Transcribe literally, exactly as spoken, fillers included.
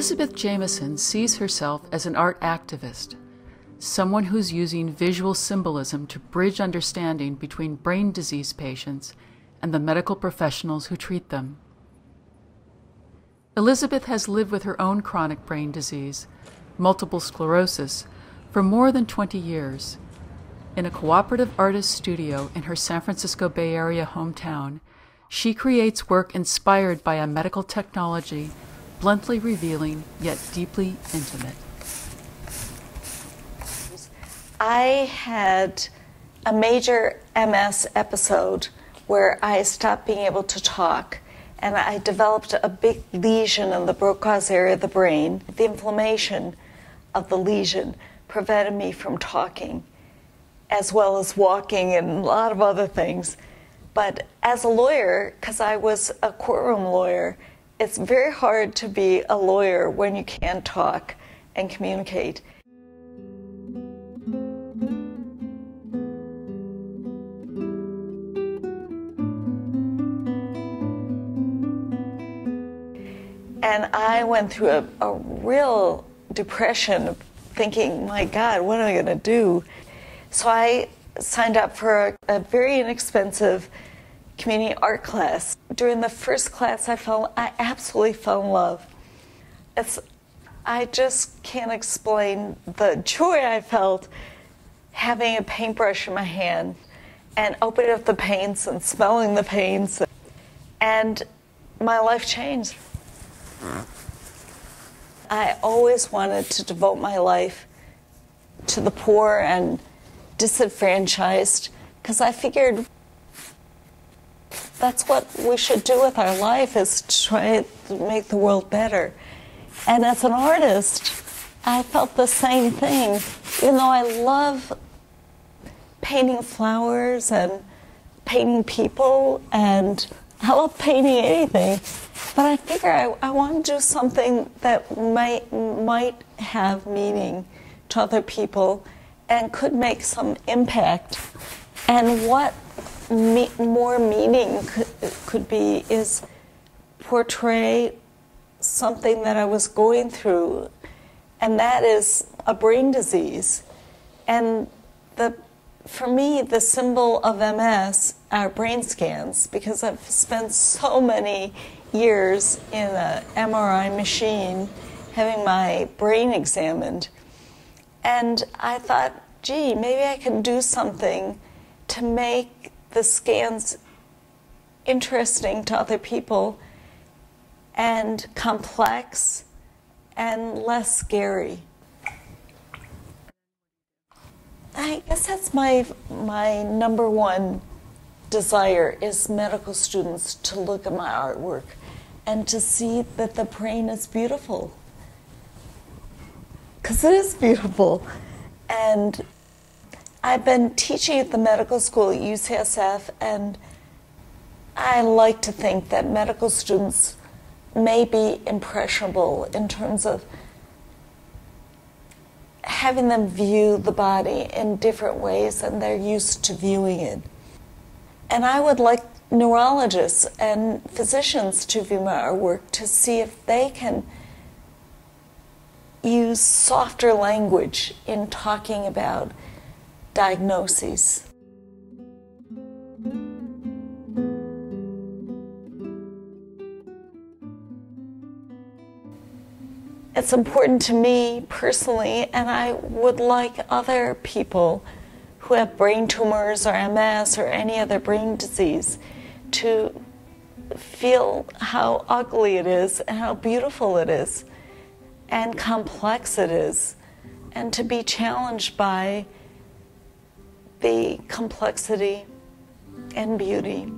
Elizabeth Jamieson sees herself as an art activist, someone who's using visual symbolism to bridge understanding between brain disease patients and the medical professionals who treat them. Elizabeth has lived with her own chronic brain disease, multiple sclerosis, for more than twenty years. In a cooperative artist studio in her San Francisco Bay Area hometown, she creates work inspired by a medical technology, bluntly revealing yet deeply intimate. I had a major M S episode where I stopped being able to talk, and I developed a big lesion in the Broca's area of the brain. The inflammation of the lesion prevented me from talking, as well as walking and a lot of other things. But as a lawyer, because I was a courtroom lawyer, it's very hard to be a lawyer when you can't talk and communicate. And I went through a, a real depression, thinking, my God, what am I going to do? So I signed up for a, a very inexpensive community art class. During the first class, I fell, I absolutely fell in love. It's, I just can't explain the joy I felt having a paintbrush in my hand and opening up the paints and smelling the paints. And my life changed. I always wanted to devote my life to the poor and disenfranchised, because I figured that's what we should do with our life, is to try to make the world better. And as an artist, I felt the same thing. Even though I love painting flowers and painting people, and I love painting anything, but I figure I, I want to do something that might, might have meaning to other people and could make some impact. And what me, more meaning could, could be is portray something that I was going through, and that is a brain disease. And the, for me, the symbol of M S are brain scans, because I've spent so many years in an M R I machine having my brain examined. And I thought, gee, maybe I can do something to make the scans interesting to other people and complex and less scary. I guess that's my, my number one desire, is medical students to look at my artwork and to see that the brain is beautiful. Because it is beautiful. And I've been teaching at the medical school at U C S F, and I like to think that medical students may be impressionable in terms of having them view the body in different ways than they're used to viewing it. And I would like neurologists and physicians to view my artwork to see if they can use softer language in talking about diagnoses. It's important to me personally, and I would like other people who have brain tumors or M S or any other brain disease to feel how ugly it is and how beautiful it is and complex it is, and to be challenged by the complexity and beauty.